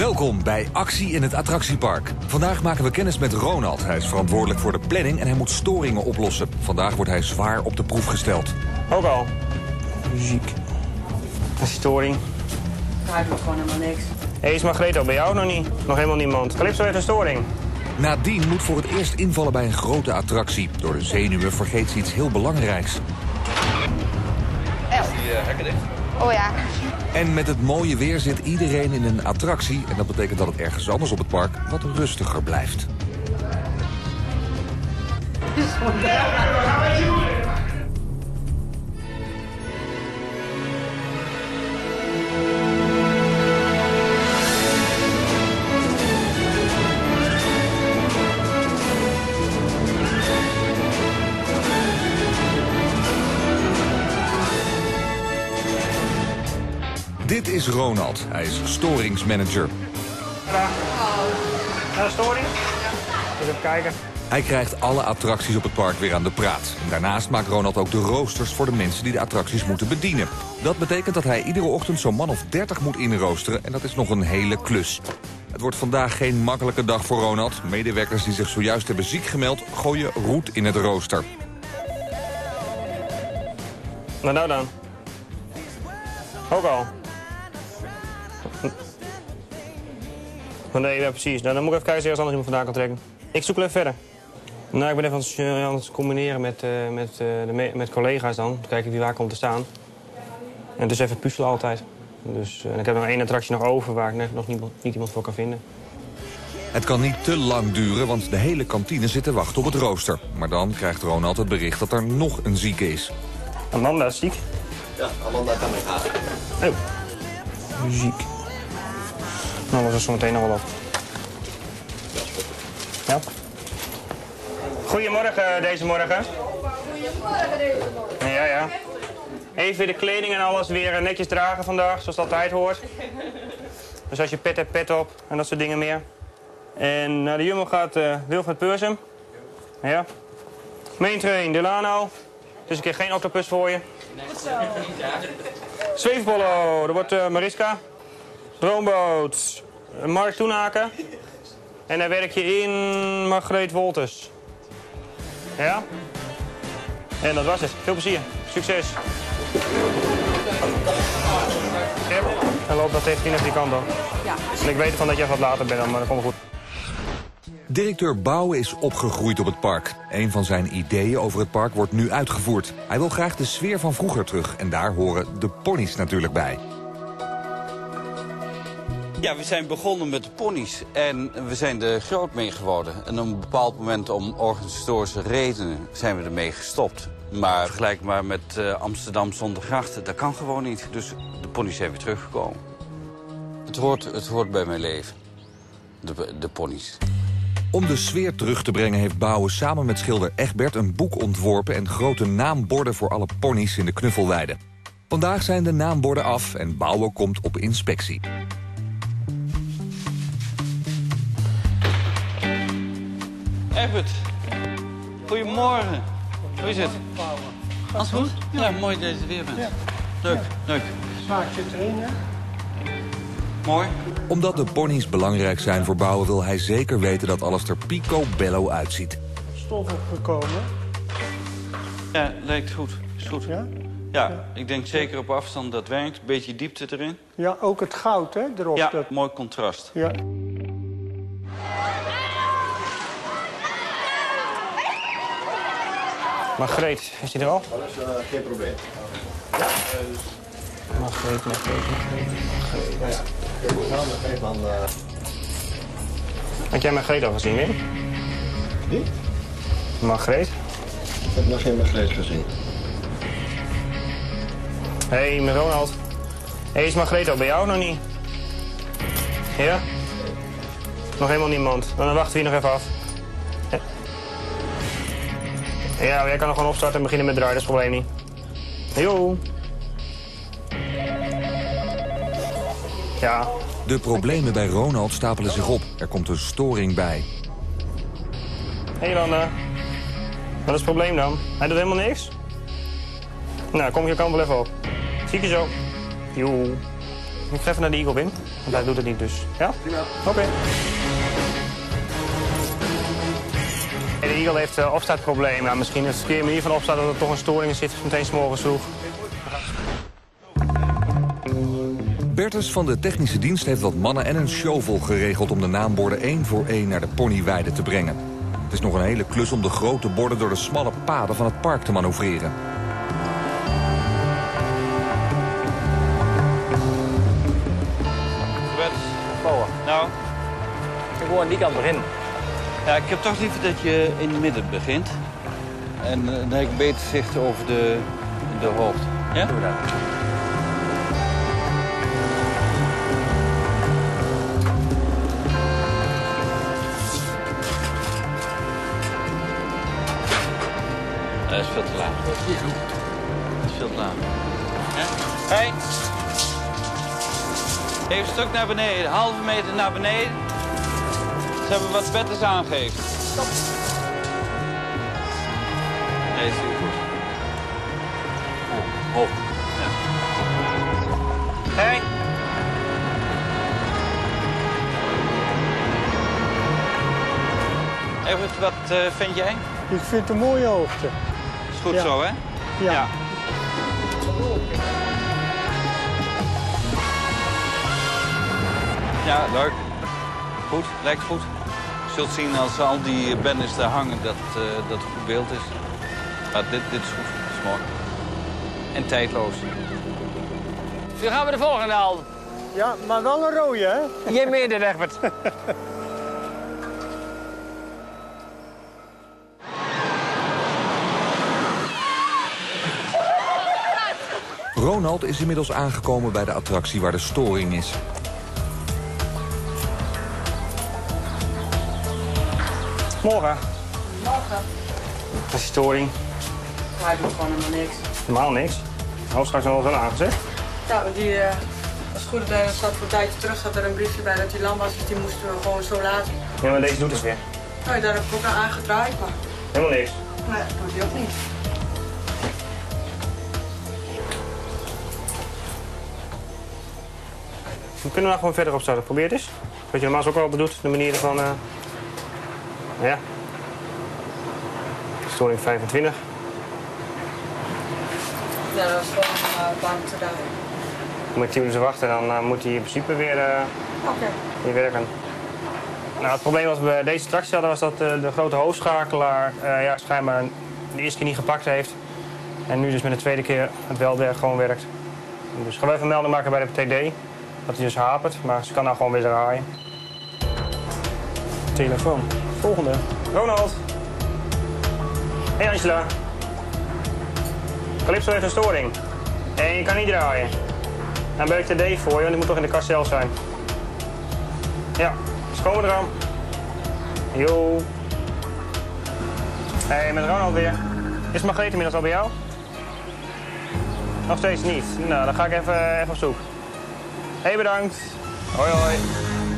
Welkom bij Actie in het Attractiepark. Vandaag maken we kennis met Ronald. Hij is verantwoordelijk voor de planning en hij moet storingen oplossen. Vandaag wordt hij zwaar op de proef gesteld. Ook al. Muziek. Een storing. Hij doet gewoon helemaal niks. Hé, is Margreta bij jou nog niet? Nog helemaal niemand. Calypso heeft een storing. Nadine moet voor het eerst invallen bij een grote attractie. Door de zenuwen vergeet ze iets heel belangrijks. Is die hekken dicht? Oh ja. En met het mooie weer zit iedereen in een attractie. En dat betekent dat het ergens anders op het park wat rustiger blijft. Dit is Ronald. Hij is storingsmanager. Storing? Even kijken. Hij krijgt alle attracties op het park weer aan de praat. En daarnaast maakt Ronald ook de roosters voor de mensen die de attracties moeten bedienen. Dat betekent dat hij iedere ochtend zo'n man of 30 moet inroosteren. En dat is nog een hele klus. Het wordt vandaag geen makkelijke dag voor Ronald. Medewerkers die zich zojuist hebben ziek gemeld, gooien roet in het rooster. Nou dan. Ook al. Nee, ja, precies. Nou, dan moet ik even kijken als anders iemand vandaan kan trekken. Ik zoek wel even verder. Nou, ik ben even aan het combineren met collega's dan. Kijken wie waar komt te staan. En het is even puzzelen altijd. Dus en ik heb nog één attractie nog over waar ik nog niet iemand voor kan vinden. Het kan niet te lang duren, want de hele kantine zit te wachten op het rooster. Maar dan krijgt Ronald het bericht dat er nog een zieke is. Amanda is ziek. Ja, Amanda kan mee gaan. Oh. Muziek. Nou, dat was er zo meteen nog wel op. Ja. Goedemorgen deze morgen. Ja, ja. Even de kleding en alles weer netjes dragen vandaag, zoals het altijd hoort. Dus als je pet hebt, pet op en dat soort dingen meer. En naar de jumbo gaat Wilfred Peursum. Ja. Maintrain Delano. Dus een keer geen octopus voor je. Goed zo. Zweefbollo, dat wordt Mariska. Droomboot, Mark Toenaken. En daar werk je in Margreet Wolters. Ja? En dat was het. Veel plezier. Succes. Yep. En loopt dat tegen die kant dan. Ja. En ik weet ervan dat jij wat later bent, maar dat komt goed. Directeur Bouwen is opgegroeid op het park. Een van zijn ideeën over het park wordt nu uitgevoerd. Hij wil graag de sfeer van vroeger terug. En daar horen de ponies natuurlijk bij. Ja, we zijn begonnen met de ponies en we zijn er groot mee geworden. En op een bepaald moment, om organisatorische redenen, zijn we ermee gestopt. Maar vergelijk maar met Amsterdam zonder grachten, dat kan gewoon niet. Dus de ponies zijn weer teruggekomen. Het hoort bij mijn leven, de ponies. Om de sfeer terug te brengen heeft Bouwen samen met schilder Egbert een boek ontworpen en grote naamborden voor alle ponies in de knuffelweide. Vandaag zijn de naamborden af en Bouwen komt op inspectie. Evert, goedemorgen. Hoe is het? Alles goed? Ja, mooi dat je er weer bent. Ja. Leuk, leuk. Smaak zit erin, hè? Mooi. Omdat de ponies belangrijk zijn voor Bouwen, wil hij zeker weten dat alles er picobello uitziet. Stof opgekomen. Ja, lijkt goed. Is goed. Ja? Ja, ik denk zeker op afstand dat werkt. Beetje diepte erin. Ja, ook het goud, hè? Erop. Ja, dat... mooi contrast. Ja. Margreet, is die er al? Dat is geen probleem. Ja. Margreet. Had jij Margreet al gezien, Wim? Wie? Margreet? Ik heb nog geen Margreet gezien. Hé, hey, Ronald. Hé, is Margreet al bij jou nog niet? Ja? Nog helemaal niemand. Dan wachten we hier nog even af. Ja, jij kan nog gewoon opstarten en beginnen met draaien, dat is het probleem niet. Yo. Ja. De problemen bij Ronald stapelen zich op. Er komt een storing bij. Hé Jolanda. Wat is het probleem dan? Hij doet helemaal niks? Nou, kom je kant wel even op. Zie ik je zo. Yo. Ik ga even naar de Eagle in. Want hij doet het niet dus. Ja? Prima. Oké. De Eagle heeft opstartproblemen. Nou, misschien is het een manier van opstarten dat er toch een storing zit. Meteen 's morgens vroeg. Bertus van de technische dienst heeft wat mannen en een shovel geregeld om de naamborden één voor één naar de ponyweide te brengen. Het is nog een hele klus om de grote borden door de smalle paden van het park te manoeuvreren. Nou, ik wil aan die kant beginnen. Ja, ik heb toch liever dat je in het midden begint. En dan heb ik beter zicht over de hoofd. Ja? Doe dat. Dat is veel te laag. Ja. Dat is veel te laag. Ja? Hey! Even een stuk naar beneden, een halve meter naar beneden. Ze hebben wat Bertus aangegeven. Stop. Nee, is heel goed. Oh, ja. Hey. Evert, wat vind jij? Ik vind het een mooie hoogte. Is goed zo, hè? Ja. Ja, leuk. Goed, lijkt goed. Je zult zien als al die banners daar hangen dat het goed beeld is. Maar dit is goed, dat is mooi. En tijdloos. Nu gaan we de volgende halen. Ja, maar wel een rode, hè? Jij meerdere, Egbert. Ronald is inmiddels aangekomen bij de attractie waar de storing is. Morgen. Morgen. Dat is storing. Hij doet gewoon helemaal niks. Helemaal niks? De hoofdstraat is nog wel aangezet. Ja, want die, als het goed is, dan zat voor een tijdje terug zat er een briefje bij dat die lam was, dus die moesten we gewoon zo laten. Ja, maar deze doet het weer. Nee, daar heb ik ook aan aangedraaid, maar... Helemaal niks? Nee, dat doet hij ook niet. We kunnen nou gewoon verder opstarten. Probeer het eens. Wat je normaal ook altijd doet, de manier van... Ja. Storing 25. Ja, dat was gewoon bang te duiden. Moet 10 minuten wachten en dan moet hij in principe weer, weer werken. Nou, het probleem wat we bij deze attractie hadden was dat de grote hoofdschakelaar schijnbaar de eerste keer niet gepakt heeft. En nu dus met de tweede keer het wel gewoon werkt. Dus gaan we even melding maken bij de TD. Dat hij dus hapert, maar ze kan nou gewoon weer draaien. Telefoon. Volgende. Ronald. Hey Angela. Calypso heeft een storing. En je kan niet draaien. Dan ben ik de D voor je, want die moet toch in de kast zelf zijn. Ja, dus komen we eraan. Yo. Hey, met Ronald weer. Is Margreet inmiddels al bij jou? Nog steeds niet. Nou, dan ga ik even op zoek. Hey, bedankt. Hoi, hoi.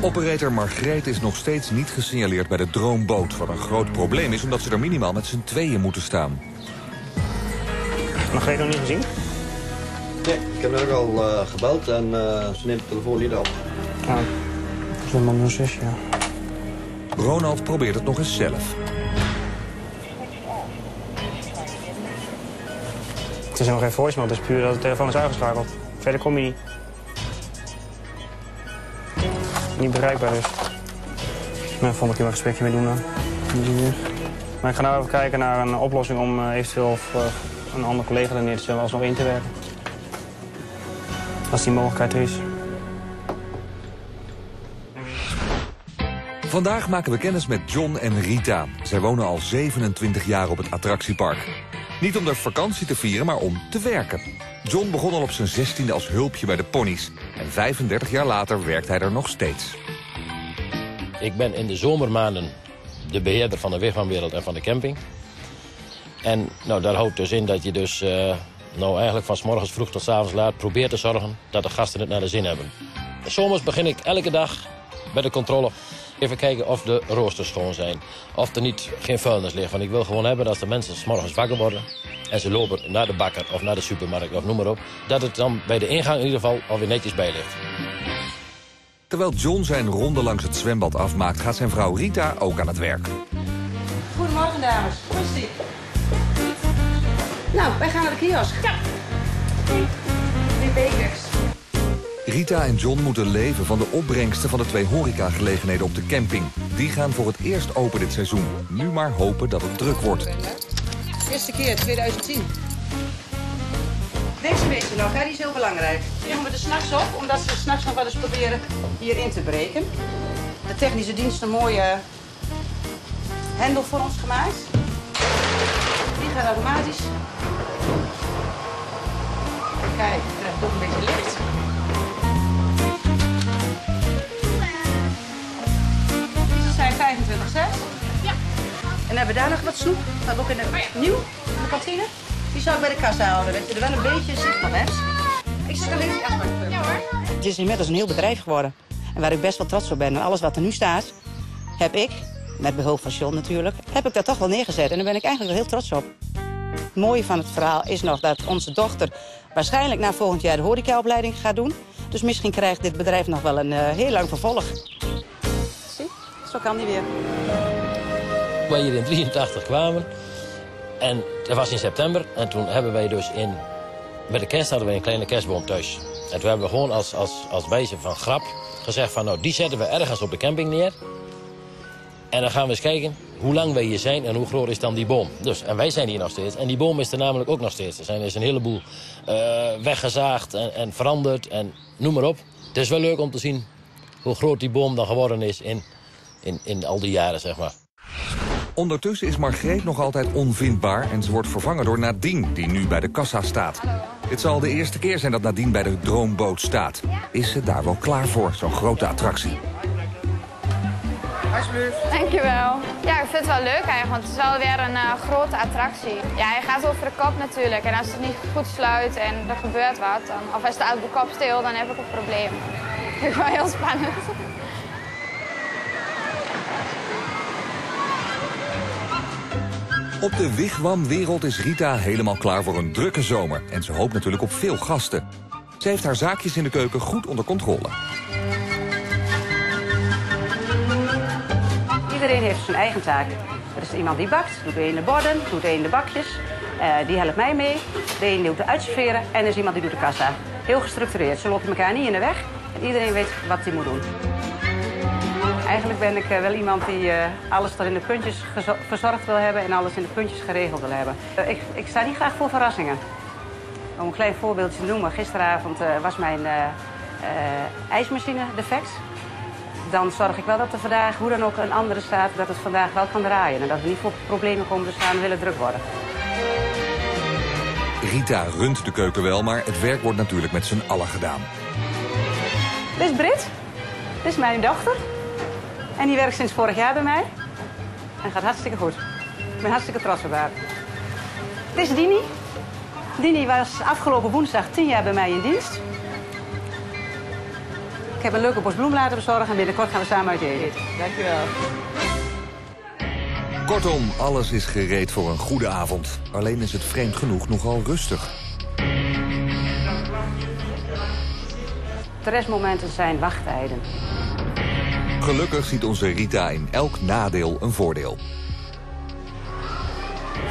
Operator Margreet is nog steeds niet gesignaleerd bij de droomboot. Wat een groot probleem is, omdat ze er minimaal met z'n tweeën moeten staan. Margreet nog niet gezien? Nee, ik heb haar ook al gebeld en ze neemt de telefoon niet op. Ah, dat is een man van zes, ja. Ronald probeert het nog eens zelf. Het is nog geen voicemail, het is puur dat de telefoon is uitgeschakeld. Verder kom je niet. Niet bereikbaar dus. Nou, volgende keer een gesprekje mee doen dan. Maar ik ga nou even kijken naar een oplossing om eventueel een andere collega er neer te zetten alsnog in te werken. Als die mogelijkheid er is. Vandaag maken we kennis met John en Rita. Zij wonen al 27 jaar op het attractiepark. Niet om daar vakantie te vieren, maar om te werken. John begon al op zijn 16e als hulpje bij de ponies. En 35 jaar later werkt hij er nog steeds. Ik ben in de zomermaanden de beheerder van de WIGWAM-wereld en van de camping. En nou, daar houdt dus in dat je dus eigenlijk van 's morgens vroeg tot 's avonds laat probeert te zorgen dat de gasten het naar de zin hebben. Zomers begin ik elke dag bij de controle. Even kijken of de roosters schoon zijn. Of er geen vuilnis ligt. Want ik wil gewoon hebben dat de mensen 's morgens wakker worden. En ze lopen naar de bakker of naar de supermarkt of noem maar op. Dat het dan bij de ingang in ieder geval alweer netjes bij ligt. Terwijl John zijn ronde langs het zwembad afmaakt, gaat zijn vrouw Rita ook aan het werk. Goedemorgen, dames. Rustig. Nou, wij gaan naar de kiosk. Ja. Die bekers. Rita en John moeten leven van de opbrengsten van de 2 horecagelegenheden op de camping. Die gaan voor het eerst open dit seizoen. Nu maar hopen dat het druk wordt. Eerste keer, 2010. Deze beetje nog, hè? Die is heel belangrijk. Die leggen we er 's nachts op, omdat ze 's nachts nog wel eens proberen hierin te breken. De technische dienst een mooie hendel voor ons gemaakt. Die gaat automatisch. Kijk, het krijgt ook een beetje licht. Ze zijn 25,6. Ja. En hebben we daar nog wat snoep? Dat hebben we ook in de nieuw, in de kantine. Die zou ik bij de kassa houden, dat je er wel een beetje zicht van hebt. Ik zit alleen niet afmaken. Ja hoor. Het is inmiddels een heel bedrijf geworden. En waar ik best wel trots op ben. En alles wat er nu staat, heb ik, met behulp van John natuurlijk, heb ik dat toch wel neergezet. En daar ben ik eigenlijk wel heel trots op. Het mooie van het verhaal is nog dat onze dochter waarschijnlijk na volgend jaar de horecaopleiding gaat doen. Dus misschien krijgt dit bedrijf nog wel een heel lang vervolg. Zie, zo kan die weer. Wij hier in 1983 kwamen. En dat was in september en toen hebben wij dus bij de kerst hadden wij een kleine kerstboom thuis. En toen hebben we gewoon als wijze van grap gezegd van nou die zetten we ergens op de camping neer. En dan gaan we eens kijken hoe lang wij hier zijn en hoe groot is dan die boom. Dus, en wij zijn hier nog steeds en die boom is er namelijk ook nog steeds. Er is een heleboel weggezaagd en veranderd en noem maar op. Het is wel leuk om te zien hoe groot die boom dan geworden is in al die jaren zeg maar. Ondertussen is Margreet nog altijd onvindbaar en ze wordt vervangen door Nadine, die nu bij de kassa staat. Dit zal de eerste keer zijn dat Nadine bij de droomboot staat. Is ze daar wel klaar voor, zo'n grote attractie? Alsjeblieft. Dankjewel. Ja, ik vind het wel leuk eigenlijk, want het is alweer een grote attractie. Ja, hij gaat over de kop natuurlijk en als het niet goed sluit en er gebeurt wat, dan, of hij staat op de kop stil, dan heb ik een probleem. Dat vind ik wel heel spannend. Op de WIGWAM-wereld is Rita helemaal klaar voor een drukke zomer. En ze hoopt natuurlijk op veel gasten. Ze heeft haar zaakjes in de keuken goed onder controle. Iedereen heeft zijn eigen taak. Er is iemand die bakt, doet de ene de borden, doet de ene de bakjes. Die helpt mij mee. De ene doet de uitserveren en er is iemand die doet de kassa. Heel gestructureerd. Ze lopen elkaar niet in de weg. En iedereen weet wat hij moet doen. Eigenlijk ben ik wel iemand die alles tot in de puntjes verzorgd wil hebben en alles in de puntjes geregeld wil hebben. Ik sta niet graag voor verrassingen. Om een klein voorbeeldje te noemen, gisteravond was mijn ijsmachine defect. Dan zorg ik wel dat er vandaag, hoe dan ook, een andere staat, dat het vandaag wel kan draaien. En dat we niet voor problemen komen te staan en willen druk worden. Rita runt de keuken wel, maar het werk wordt natuurlijk met z'n allen gedaan. Dit is Britt, dit is mijn dochter. En die werkt sinds vorig jaar bij mij. En gaat hartstikke goed. Ik ben hartstikke trots op haar. Dit is Dini. Dini was afgelopen woensdag 10 jaar bij mij in dienst. Ik heb een leuke bos bloem laten bezorgen en binnenkort gaan we samen uit eten. Dankjewel. Kortom, alles is gereed voor een goede avond. Alleen is het vreemd genoeg nogal rustig. De restmomenten zijn wachttijden. Gelukkig ziet onze Rita in elk nadeel een voordeel.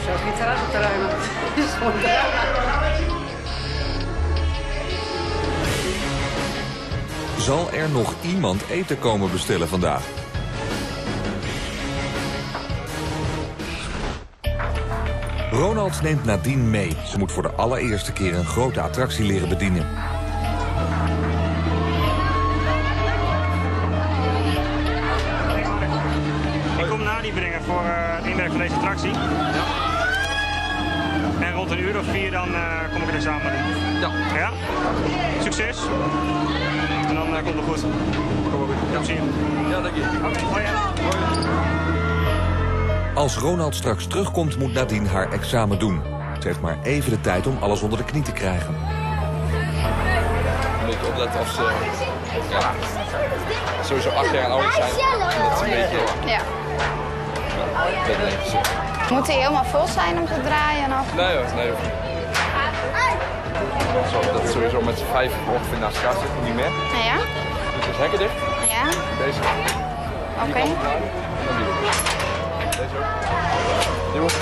Zo, geen terras op te ruimen. Het is gewoon drama. Zal er nog iemand eten komen bestellen vandaag? Ronald neemt Nadine mee. Ze moet voor de allereerste keer een grote attractie leren bedienen. Brengen voor het inwerken van deze attractie. Ja. En rond een uur of 4 dan kom ik het examen doen. Ja. Ja? Succes. En dan komt het goed. Kom maar goed. Tot ziens. Ja, dank je. Oké, hoi. Als Ronald straks terugkomt, moet Nadine haar examen doen. Ze heeft maar even de tijd om alles onder de knie te krijgen. Je moet opletten of ze ja, sowieso 8 jaar oud zijn. Dat is een beetje... Ja. Moet hij helemaal vol zijn om te draaien? Of? Nee hoor, nee hoor. Dat is sowieso met z'n 5 ongeveer naast elkaar zitten, niet meer. Ja? Dus het hekken dicht. Ja? Deze. Oké. Okay. Deze ook. Die moet...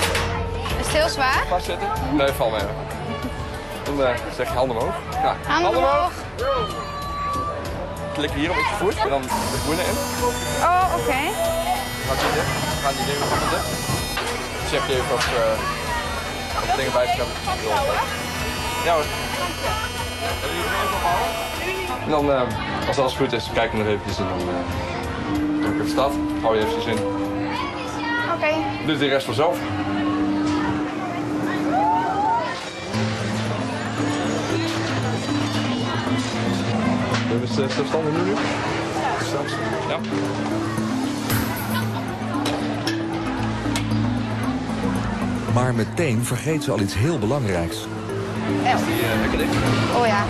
Is het heel zwaar? Vastzetten? Nee, val mee. Dan zeg je handen omhoog. Ja. Handen omhoog. Klik hier op je voet en dan de groene in. Oh, oké. Okay. Gaat die dingen zitten. Check je even of dingen bij te ja hoor. En dan, als alles goed is, kijken we nog eventjes en dan druk even start. Hou je even zin. Oké. Okay. Doe de rest vanzelf. Dit is zelfstandig nu. Ja. Maar meteen vergeet ze al iets heel belangrijks. Elf. Oh ja.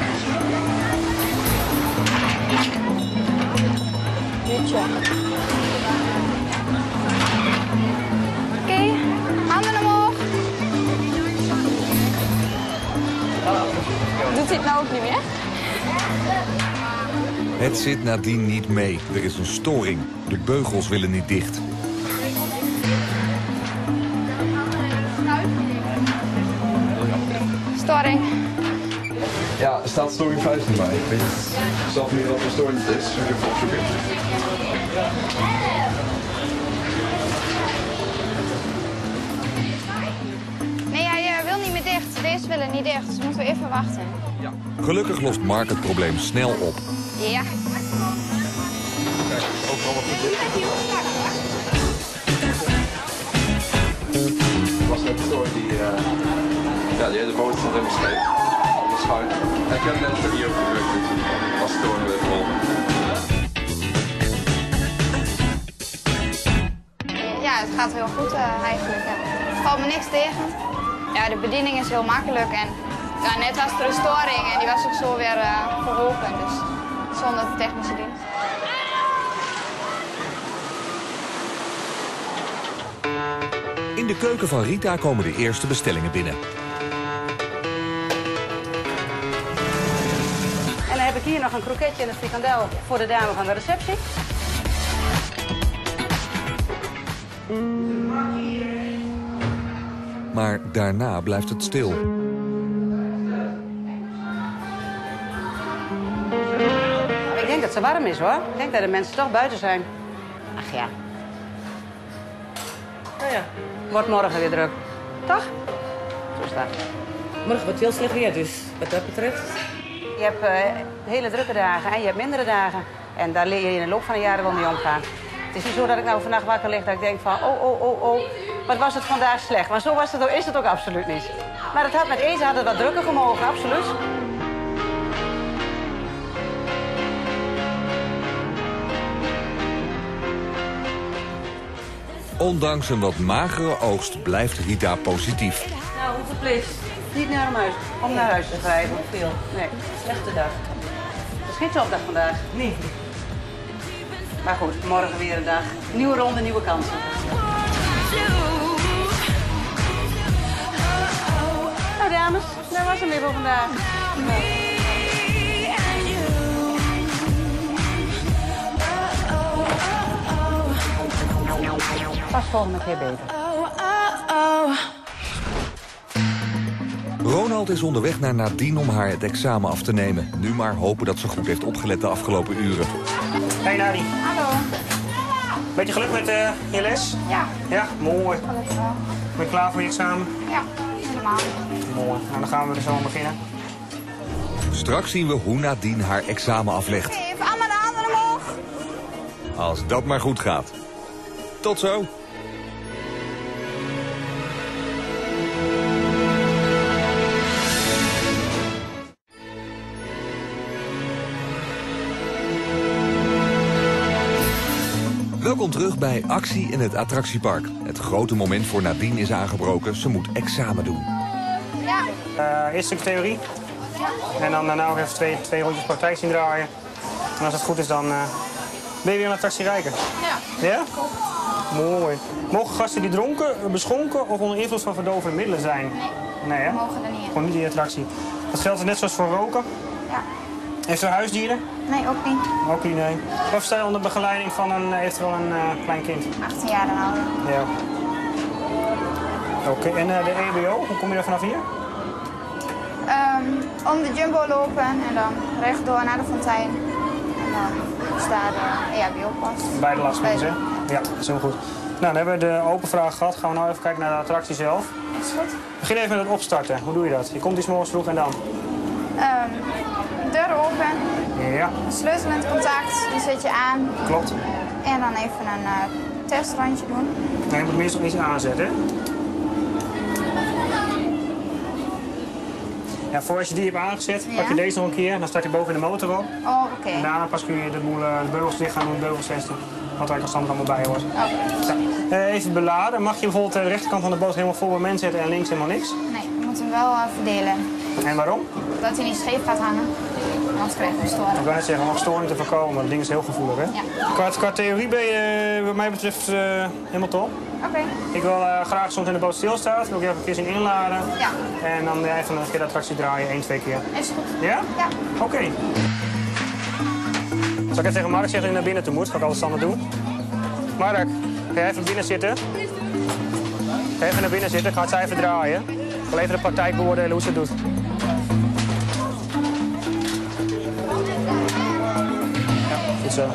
Oké, handen omhoog. Doet dit nou ook niet meer? Het zit nadien niet mee. Er is een storing. De beugels willen niet dicht. Storing. Ja, staat storing 5 niet bij. Ik weet zelf niet wat voor storing het is. Zullen we even opzoeken? Nee, hij wil niet meer dicht. Deze willen niet dicht. Dus moeten we even wachten. Ja. Gelukkig lost Mark het probleem snel op. Ja. Kijk, ook allemaal goed dicht. Het was net door die... Ja, die hele boot stond in de steek. Op de schuit. En ik heb net een video gedrukt. Dat was door weer vol. Ja, het gaat heel goed eigenlijk. Ja. Het valt me niks tegen. Ja, de bediening is heel makkelijk. En ja, net was er een storing en die was ook zo weer verholpen. Dus zonder de technische dienst. In de keuken van Rita komen de eerste bestellingen binnen. Ik heb hier nog een kroketje en een frikandel voor de dame van de receptie. Maar daarna blijft het stil. Ik denk dat ze warm is hoor. Ik denk dat de mensen toch buiten zijn. Ach ja. Nou ja. Wordt morgen weer druk. Toch? Zo staat het. Morgen wordt heel slecht weer dus, wat dat betreft. Je hebt hele drukke dagen en je hebt mindere dagen. En daar leer je in de loop van de jaren wel mee omgaan. Het is niet zo dat ik nou vannacht wakker lig dat ik denk van... oh, wat was het vandaag slecht. Maar zo was het, is het ook absoluut niet. Maar het had met eten hadden wat drukker gemogen, absoluut. Ondanks een wat magere oogst blijft Rita positief. Nou, hoeveel plees? Niet naar huis, om naar huis te schrijven. Veel. Nee. Slechte dag. Het is geen topdag vandaag. Nee. Maar goed, morgen weer een dag. Nieuwe ronde, nieuwe kansen. Nou dames, dat was hem weer voor vandaag. Pas volgende keer beter. Ronald is onderweg naar Nadine om haar het examen af te nemen. Nu maar hopen dat ze goed heeft opgelet de afgelopen uren. Hey Nadine. Hallo. Beetje geluk met je les? Ja. Ja, mooi. Gelukkig wel. Ben je klaar voor je examen? Ja, helemaal. Mooi. Nou, dan gaan we er zo aan beginnen. Straks zien we hoe Nadine haar examen aflegt. Oké, even allemaal de handen omhoog. Als dat maar goed gaat. Tot zo. Welkom terug bij Actie in het Attractiepark. Het grote moment voor Nadine is aangebroken. Ze moet examen doen. Ja. Eerst een stuk theorie. Ja. En dan daarna nog even twee rondjes praktijk zien draaien. En als het goed is, dan ben je weer een attractie rijker. Ja. Ja? Cool. Mooi. Mogen gasten die dronken, beschonken of onder invloed van verdovende middelen zijn? Nee, hè? Mogen er niet. Gewoon niet in de attractie. Dat geldt net zoals voor roken. Ja. Heeft u huisdieren? Nee, ook niet. Ook niet, nee. Of sta je onder begeleiding van een, eventueel een klein kind? 18 jaar en ouder. Ja. Oké, en de EBO, hoe kom je er vanaf hier? Om de jumbo lopen en dan rechtdoor naar de fontein. En dan staat de EHBO-pas. Beide lastpunten, hè? Ja, dat is heel goed. Nou, dan hebben we de open vraag gehad. Gaan we nou even kijken naar de attractie zelf. Dat is goed. Begin even met het opstarten. Hoe doe je dat? Je komt iets morgens vroeg en dan? Deur open. Ja. Sleutel met contact, die zet je aan. Klopt. En dan even een testrandje doen. En je moet meestal iets aanzetten, hè? Ja, voor als je die hebt aangezet, pak je deze nog een keer. Dan start je boven in de motor op. Oh, oké. En daarna pas kun je de boel, de beugels dicht gaan doen, de beugels testen. Wat er eigenlijk al standaard allemaal bij hoort. Oké. Even beladen. Mag je bijvoorbeeld de rechterkant van de boot helemaal vol bij men zetten en links helemaal niks? Nee, je moet hem wel verdelen. En waarom? Dat hij niet scheef gaat hangen. Anders krijg je een storing. Ik wou net zeggen, om storing te voorkomen, want dat ding is heel gevoelig, hè? Ja. Qua theorie ben je, wat mij betreft, helemaal top. Oké. Ik wil graag soms in de boot stilstaan, wil ik even een keer zien inladen. Ja. En dan even een keer de attractie draaien, 1, 2 keer. Is goed. Ja? Ja. Oké. Zal ik even tegen Mark zeggen dat hij naar binnen toe moet? Zal ik alles standaard doen? Mark, ga jij even binnen zitten? Ga even naar binnen zitten, gaat zij even draaien. Ik wil even de praktijk beoordelen hoe ze het doet. Zo.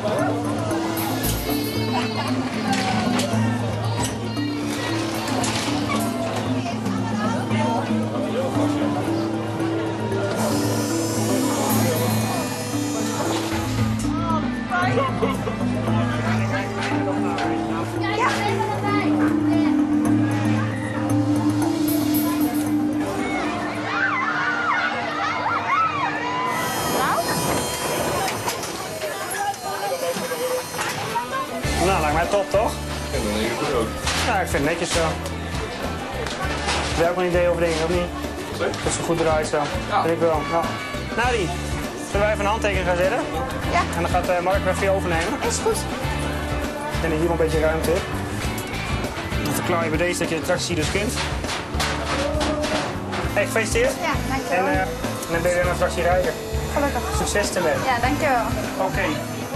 Nou, lijkt mij top, toch? Ik vind het wel heel goed ook. Ja, ik vind het netjes zo. Heb jij ook een idee over dingen, of niet? Sorry? Dat ze goed eruit zo. Ja. Vind ik wel. Ja. Nadine, zullen wij even een handtekening gaan zetten? Ja. En dan gaat Mark weer veel overnemen. Is goed. En hier nog een beetje ruimte in. Dan verklaar je bij deze dat je de attractie dus kunt. Hey, gefeliciteerd. Ja, dankjewel. En dan ben je weer een attractie rijder. Gelukkig. Succes ermee. Ja, dankjewel. Oké.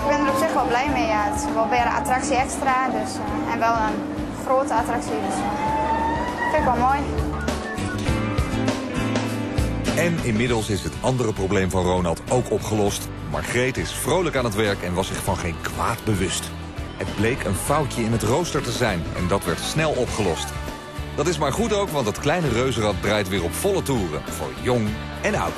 Ik ben er op zich wel blij mee, ja. Het is wel weer een attractie extra, dus, en wel een grote attractie, dus vind ik wel mooi. En inmiddels is het andere probleem van Ronald ook opgelost. Margreet is vrolijk aan het werk en was zich van geen kwaad bewust. Het bleek een foutje in het rooster te zijn en dat werd snel opgelost. Dat is maar goed ook, want het kleine reuzenrad draait weer op volle toeren, voor jong en oud.